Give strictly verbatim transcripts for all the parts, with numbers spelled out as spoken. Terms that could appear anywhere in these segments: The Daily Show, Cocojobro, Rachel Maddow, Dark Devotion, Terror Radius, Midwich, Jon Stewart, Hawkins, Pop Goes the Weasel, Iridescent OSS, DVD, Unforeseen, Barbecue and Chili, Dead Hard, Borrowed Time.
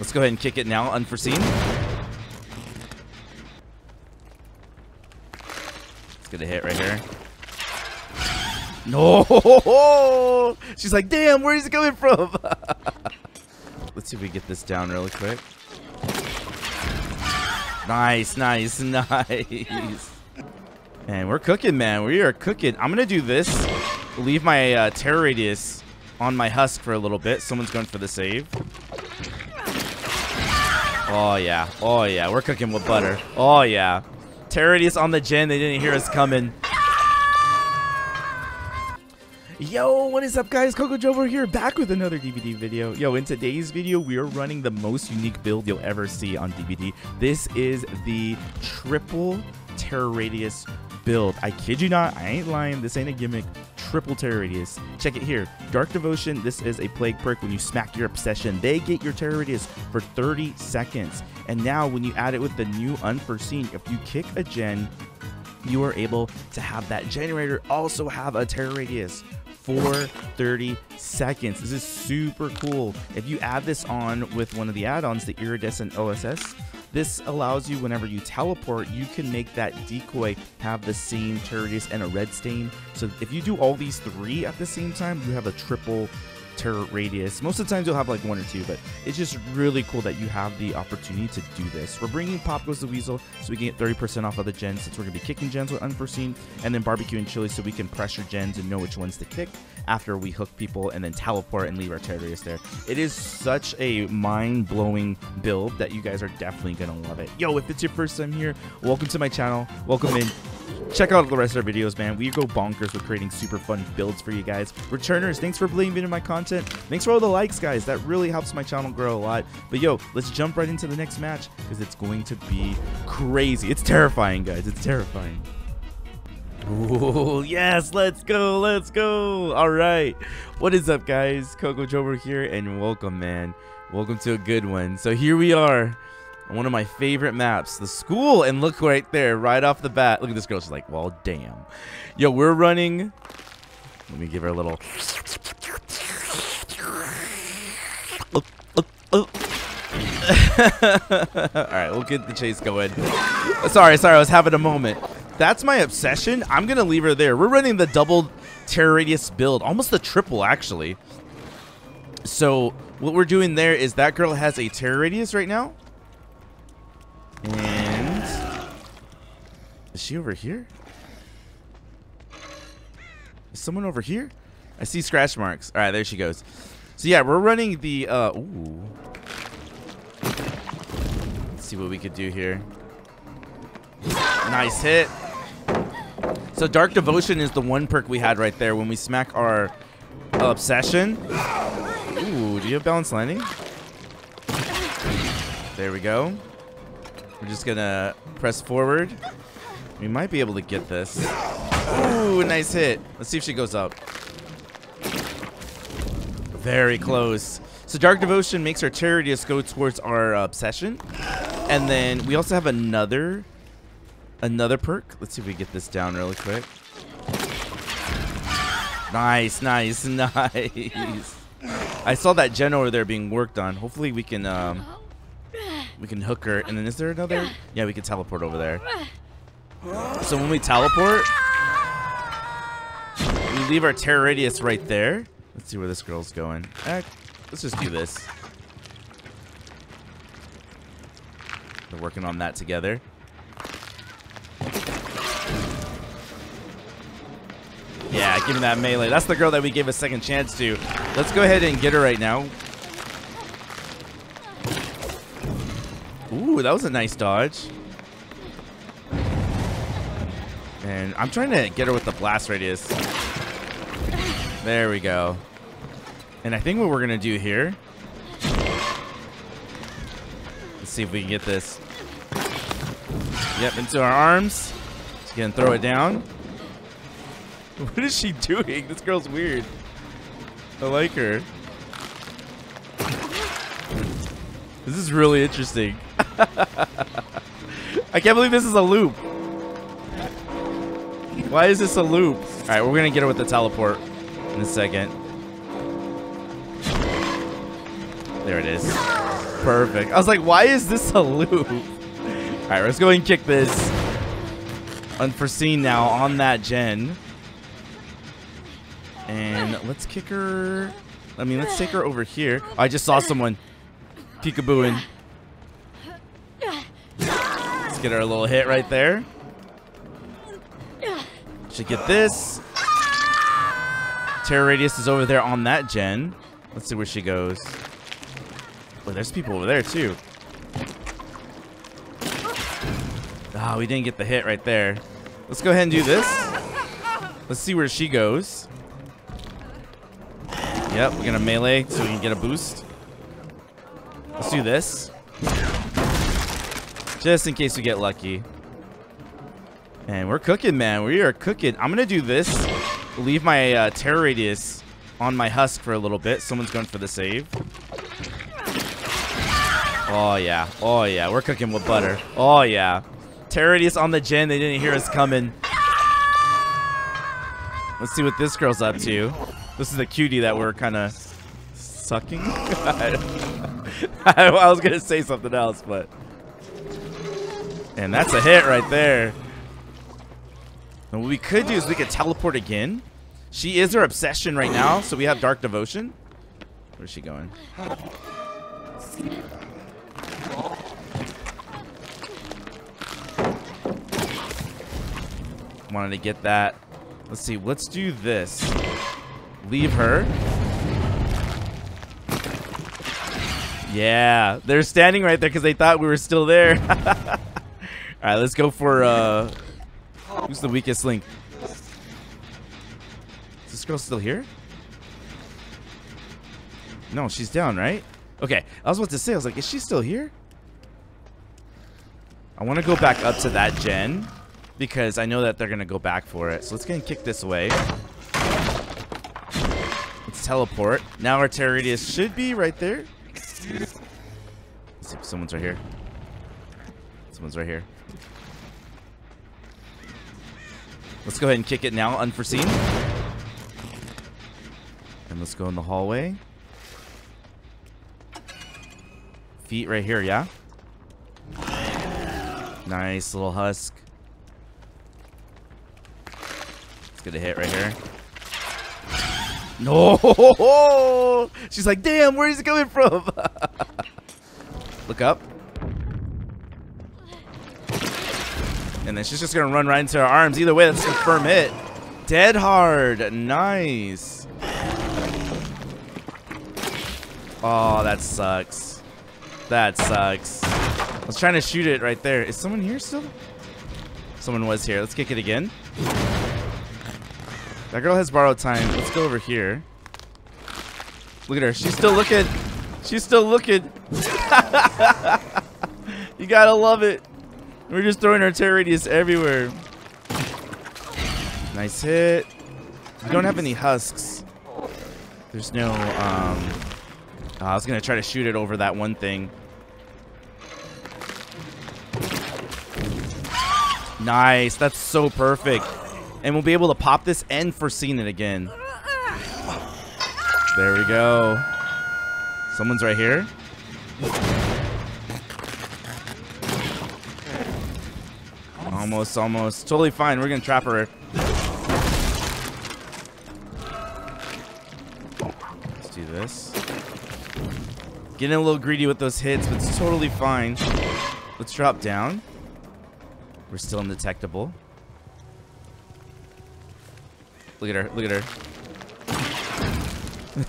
Let's go ahead and kick it now, Unforeseen. Let's get a hit right here. No! She's like, damn, where is he coming from? Let's see if we get this down really quick. Nice, nice, nice. Man, we're cooking, man. We are cooking. I'm going to do this. Leave my uh, terror radius on my husk for a little bit. Someone's going for the save. Oh, yeah. Oh, yeah. We're cooking with butter. Oh, yeah. Terror radius on the gen. They didn't hear us coming. Yo, what is up, guys? Cocojobro here, back with another D V D video. Yo, in today's video, we are running the most unique build you'll ever see on D V D. This is the triple terror radius build. I kid you not, I ain't lying. This ain't a gimmick. Triple terror radius. Check it here. Dark Devotion. This is a plague perk. When you smack your obsession, they get your terror radius for thirty seconds. And now, when you add it with the new Unforeseen, if you kick a gen, you are able to have that generator also have a terror radius for thirty seconds. This is super cool. If you add this on with one of the add-ons, the Iridescent O S S, this allows you, whenever you teleport, you can make that decoy have the same terror radius and a red stain. So if you do all these three at the same time, you have a triple terror radius. Most of the times you'll have like one or two, but it's just really cool that you have the opportunity to do this. We're bringing Pop Goes the Weasel so we can get thirty percent off of the gens, since we're going to be kicking gens with Unforeseen, and then Barbecue and Chili so we can pressure gens and know which ones to kick after we hook people and then teleport and leave our terror radius there. It is such a mind-blowing build that you guys are definitely going to love it. Yo, if it's your first time here, welcome to my channel. Welcome in. Check out the rest of our videos, man. We go bonkers with creating super fun builds for you guys. Returners, thanks for believing in my content. Thanks for all the likes, guys. That really helps my channel grow a lot. But yo, let's jump right into the next match because it's going to be crazy. It's terrifying, guys. It's terrifying. Ooh, yes, let's go, let's go. All right. What is up, guys? Cocojobro here, and welcome, man. Welcome to a good one. So here we are. One of my favorite maps, the school, and look right there, right off the bat. Look at this girl, she's like, well, damn. Yo, we're running. Let me give her a little. Look, look, look. All right, we'll get the chase going. Sorry, sorry, I was having a moment. That's my obsession. I'm gonna leave her there. We're running the double terror radius build, almost the triple, actually. So what we're doing there is that girl has a terror radius right now. And is she over here? Is someone over here? I see scratch marks. All right, there she goes. So yeah, we're running the uh ooh. Let's see what we could do here. Nice hit. So Dark Devotion is the one perk we had right there when we smack our obsession. Ooh, do you have balance landing? There we go. We're just gonna press forward. We might be able to get this. Ooh, nice hit. Let's see if she goes up. Very close. So Dark Devotion makes our terror radius go towards our uh, obsession. And then we also have another, another perk. Let's see if we get this down really quick. Nice, nice, nice. I saw that gen over there being worked on. Hopefully we can... Um, We can hook her, and then is there another? Yeah, we can teleport over there. So when we teleport, we leave our terror radius right there. Let's see where this girl's going. Eh, let's just do this. We're working on that together. Yeah, give me that melee. That's the girl that we gave a second chance to. Let's go ahead and get her right now. Ooh, that was a nice dodge. And I'm trying to get her with the blast radius. There we go. And I think what we're gonna do here. Let's see if we can get this. Yep, into our arms. She's gonna throw it down. What is she doing? This girl's weird. I like her. This is really interesting. I can't believe this is a loop. Why is this a loop? All right, we're gonna get her with the teleport in a second. There it is. perfect. I was like, why is this a loop? Alright, let's go ahead and kick this. Unforeseen now on that gen. And let's kick her. I mean, let's take her over here. I just saw someone peekabooing. Let's get her a little hit right there. Should get this. Terror Radius is over there on that gen. Let's see where she goes. Oh, there's people over there too. Ah, oh, we didn't get the hit right there. Let's go ahead and do this. Let's see where she goes. Yep, we're gonna melee so we can get a boost. Let's do this. Just in case we get lucky. And we're cooking, man. We are cooking. I'm gonna do this. Leave my uh, Terror Radius on my husk for a little bit. Someone's going for the save. Oh, yeah. Oh, yeah. We're cooking with butter. Oh, yeah. Terror Radius on the gen. They didn't hear us coming. Let's see what this girl's up to. This is the cutie that we're kind of sucking. I was going to say something else, but... And that's a hit right there. And what we could do is we could teleport again. She is her obsession right now, so we have Dark Devotion. Where's she going? Wanted to get that. Let's see. Let's do this. Leave her. Yeah. They're standing right there because they thought we were still there. All right. Let's go for... Uh, who's the weakest link? Is this girl still here? No, she's down, right? Okay, I was about to say, I was like, is she still here? I want to go back up to that gen because I know that they're going to go back for it. So let's get and kick this away. Let's teleport. Now our Terror Radius should be right there. Let's see if someone's right here. Someone's right here. Let's go ahead and kick it now, unforeseen. And let's go in the hallway. Feet right here, yeah? Nice little husk. Let's get a hit right here. No! She's like, damn, where is it coming from? Look up. And then she's just going to run right into her arms. Either way, that's a firm hit. Dead hard. Nice. Oh, that sucks. That sucks. I was trying to shoot it right there. Is someone here still? Someone was here. Let's kick it again. That girl has borrowed time. Let's go over here. Look at her. She's still looking. She's still looking. You got to love it. We're just throwing our Terror Radius everywhere. Nice hit. We don't have any husks. There's no, um... Oh, I was going to try to shoot it over that one thing. Nice. That's so perfect. And we'll be able to pop this and foreseen it again. There we go. Someone's right here. Almost, almost. Totally fine. We're going to trap her. Let's do this. Getting a little greedy with those hits, but it's totally fine. Let's drop down. We're still undetectable. Look at her. Look at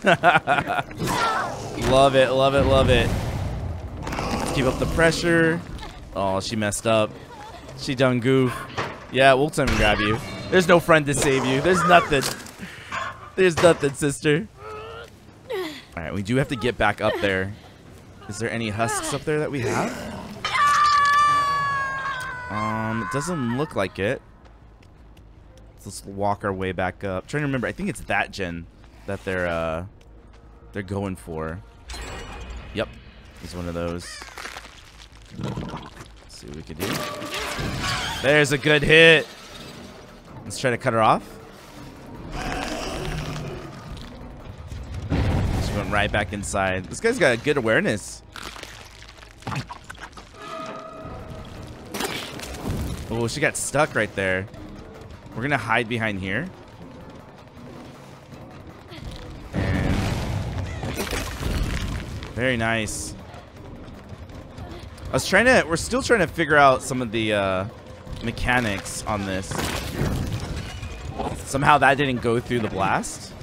her. Love it. Love it. Love it. Let's keep up the pressure. Oh, she messed up. She done goof. Yeah, we'll come and grab you. There's no friend to save you. There's nothing. There's nothing, sister. Alright, we do have to get back up there. Is there any husks up there that we have? Um, it doesn't look like it. Let's walk our way back up. I'm trying to remember. I think it's that gen that they're, uh, they're going for. Yep. It's one of those. See what we can do. There's a good hit. Let's try to cut her off. She went right back inside. This guy's got good awareness. Oh, she got stuck right there. We're gonna hide behind here. And very nice. I was trying to, we're still trying to figure out some of the uh, mechanics on this. Somehow that didn't go through the blast.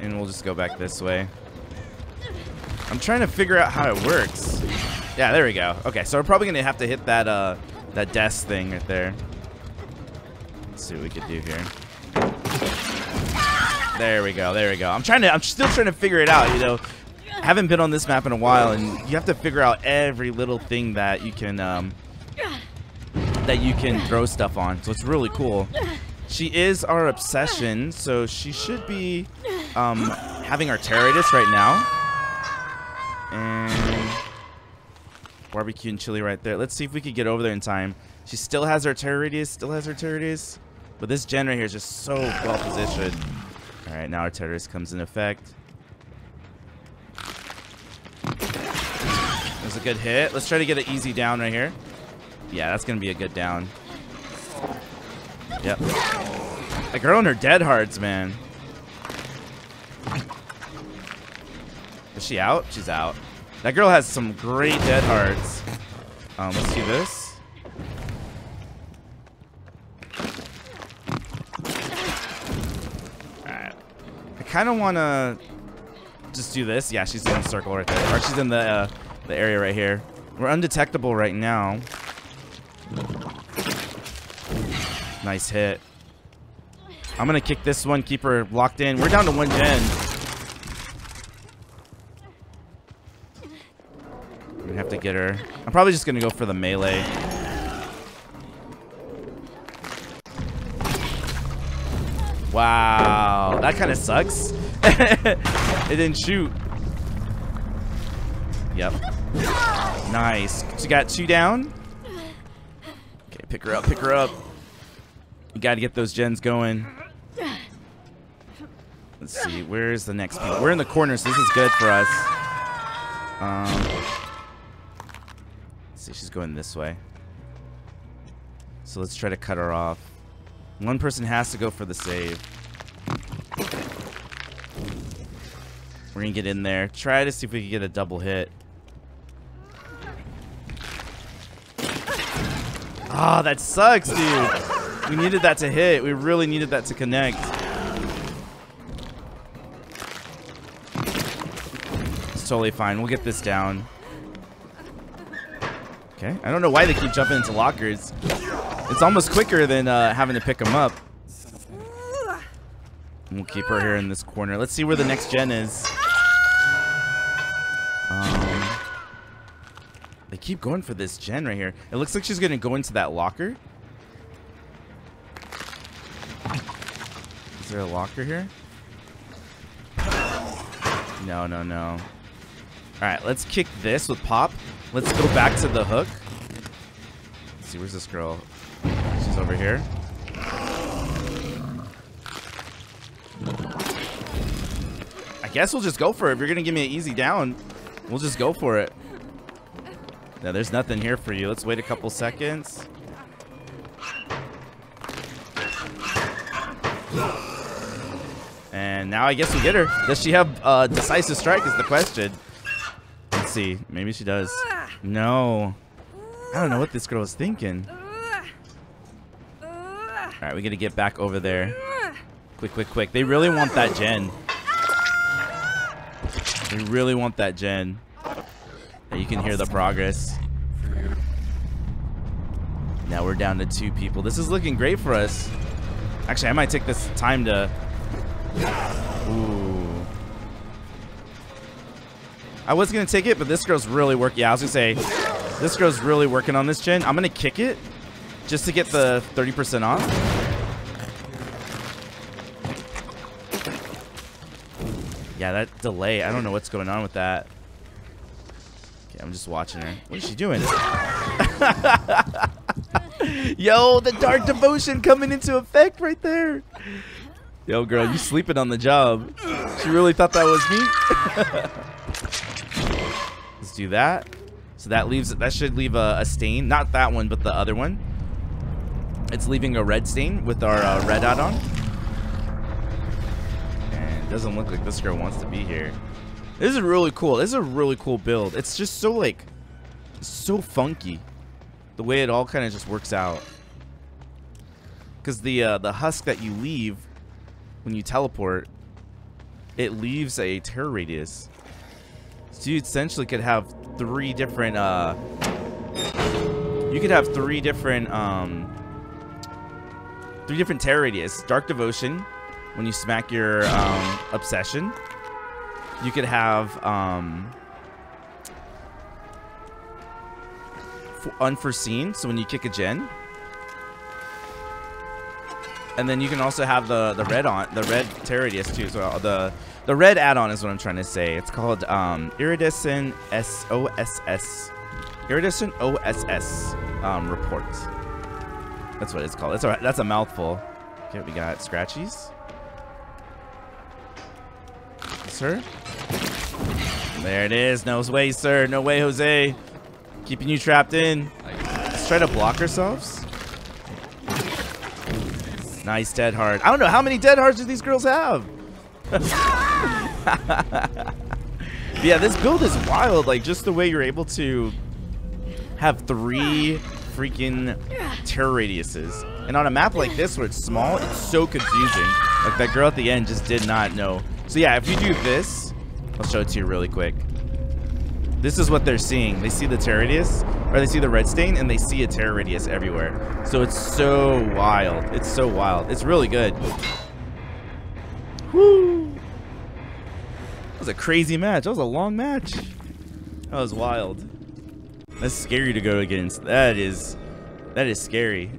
And we'll just go back this way. I'm trying to figure out how it works. Yeah, there we go. Okay, so we're probably gonna have to hit that uh, that desk thing right there. Let's see what we could do here. There we go, there we go. I'm trying to, I'm still trying to figure it out, you know. Haven't been on this map in a while, and you have to figure out every little thing that you can um, that you can throw stuff on. So it's really cool. She is our obsession, so she should be um, having our Terroritis right now. And Barbecue and Chili right there. Let's see if we could get over there in time. She still has her Terroritis, still has her Terroritis, but this gen right here is just so well positioned. All right, now our Terroritis comes in effect. That was a good hit. Let's try to get an easy down right here. Yeah, that's going to be a good down. Yep. That girl and her dead hearts, man. Is she out? She's out. That girl has some great dead hearts. Um, let's do this. Alright. I kind of want to just do this. Yeah, she's in a circle right there. Or she's in the... Uh, the area right here. We're undetectable right now. Nice hit. I'm gonna kick this one, keep her locked in. We're down to one gen. I'm gonna have to get her. I'm probably just gonna go for the melee. Wow, that kind of sucks. It didn't shoot. Yep. Nice. She got two down. Okay, pick her up, pick her up. You gotta get those gens going. Let's see, where's the next people? We're in the corner, so this is good for us. Um, let's see, she's going this way. So let's try to cut her off. One person has to go for the save. We're gonna get in there. Try to see if we can get a double hit. Ah, oh, that sucks, dude. We needed that to hit. We really needed that to connect. It's totally fine. We'll get this down. Okay. I don't know why they keep jumping into lockers. It's almost quicker than uh, having to pick them up. We'll keep her here in this corner. Let's see where the next gen is. Um, they keep going for this gen right here. It looks like she's going to go into that locker. Is there a locker here? No, no, no. All right, let's kick this with Pop. Let's go back to the hook. Let's see, where's this girl? She's over here. I guess we'll just go for it. If you're gonna give me an easy down, we'll just go for it. Now there's nothing here for you. Let's wait a couple seconds. And now I guess we get her. Does she have uh, decisive strike is the question. Let's see. Maybe she does. No. I don't know what this girl is thinking. Alright, we gotta get back over there. Quick, quick, quick. They really want that gen. We really want that gen. You can hear the progress. Now we're down to two people. This is looking great for us. Actually, I might take this time to... Ooh. I was going to take it, but this girl's really working. Yeah, I was going to say, this girl's really working on this gen. I'm going to kick it just to get the thirty percent off. Yeah, that delay. I don't know what's going on with that. Okay, I'm just watching her. What is she doing? Yo, the Dark Devotion coming into effect right there. Yo, girl, you sleeping on the job. She really thought that was me. Let's do that. So that leaves that should leave a, a stain. Not that one, but the other one. It's leaving a red stain with our uh, red add-on. And it doesn't look like this girl wants to be here. This is really cool. This is a really cool build. It's just so like, so funky, the way it all kind of just works out. Because the uh, the husk that you leave when you teleport, it leaves a terror radius. So you essentially could have three different. Uh, you could have three different. Um, three different terror radius. Dark Devotion, when you smack your um, obsession. You could have um, Unforeseen, so when you kick a gen. And then you can also have the the red on the red terror radius too. So the the red add-on is what I'm trying to say. It's called um, Iridescent O S S. Iridescent O S S um, report. That's what it's called. That's a that's a mouthful. Okay, we got Scratchies. Sir, there it is. No way, sir. No way, Jose. Keeping you trapped in. Let's try to block ourselves. Nice Dead Hard. I don't know how many Dead Hards do these girls have. Yeah, this build is wild. Like, just the way you're able to have three freaking terror radiuses, and on a map like this where it's small, it's so confusing. Like, that girl at the end just did not know. So yeah, if you do this, I'll show it to you really quick. This is what they're seeing. They see the terror radius, or they see the red stain, and they see a terror radius everywhere. So it's so wild. It's so wild. It's really good. Woo! That was a crazy match. That was a long match. That was wild. That's scary to go against. That is, that is scary.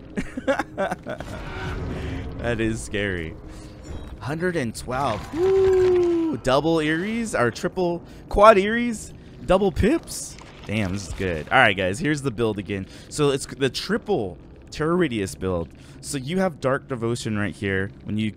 That is scary. one hundred twelve. Woo! Double Eries, or triple quad Eries, double pips. Damn, this is good. All right, guys, here's the build again. So it's the triple terror radius build. So you have Dark Devotion right here. When you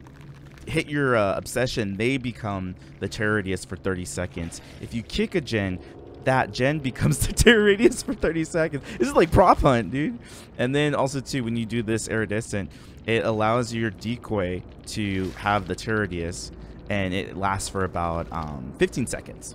hit your uh, obsession, they become the terror radius for thirty seconds. If you kick a gen, that gen becomes the terror radius for thirty seconds. This is like prop hunt, dude. And then also too, when you do this Iridescent, it allows your decoy to have the terror radius, and it lasts for about um, fifteen seconds.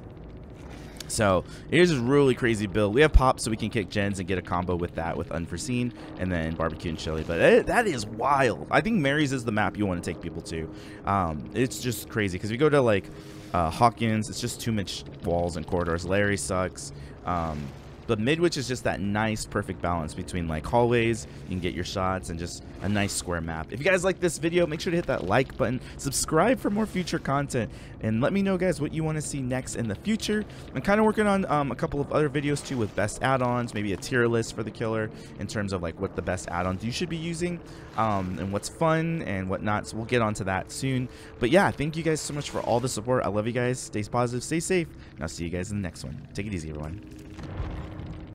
So it is a really crazy build. We have Pop, so we can kick gens and get a combo with that, with Unforeseen, and then Barbecue and Chili. But it, that is wild. I think Mary's is the map you want to take people to. Um, it's just crazy, because we go to like uh, Hawkins, it's just too much walls and corridors. Larry sucks. Um, But Midwich is just that nice, perfect balance between like hallways, you can get your shots, and just a nice square map. If you guys like this video, make sure to hit that like button, subscribe for more future content, and let me know, guys, what you want to see next in the future. I'm kind of working on um, a couple of other videos too, with best add-ons, maybe a tier list for the killer in terms of like what the best add-ons you should be using, um, and what's fun and whatnot. So we'll get onto that soon. But yeah, thank you guys so much for all the support. I love you guys. Stay positive, stay safe, and I'll see you guys in the next one. Take it easy, everyone.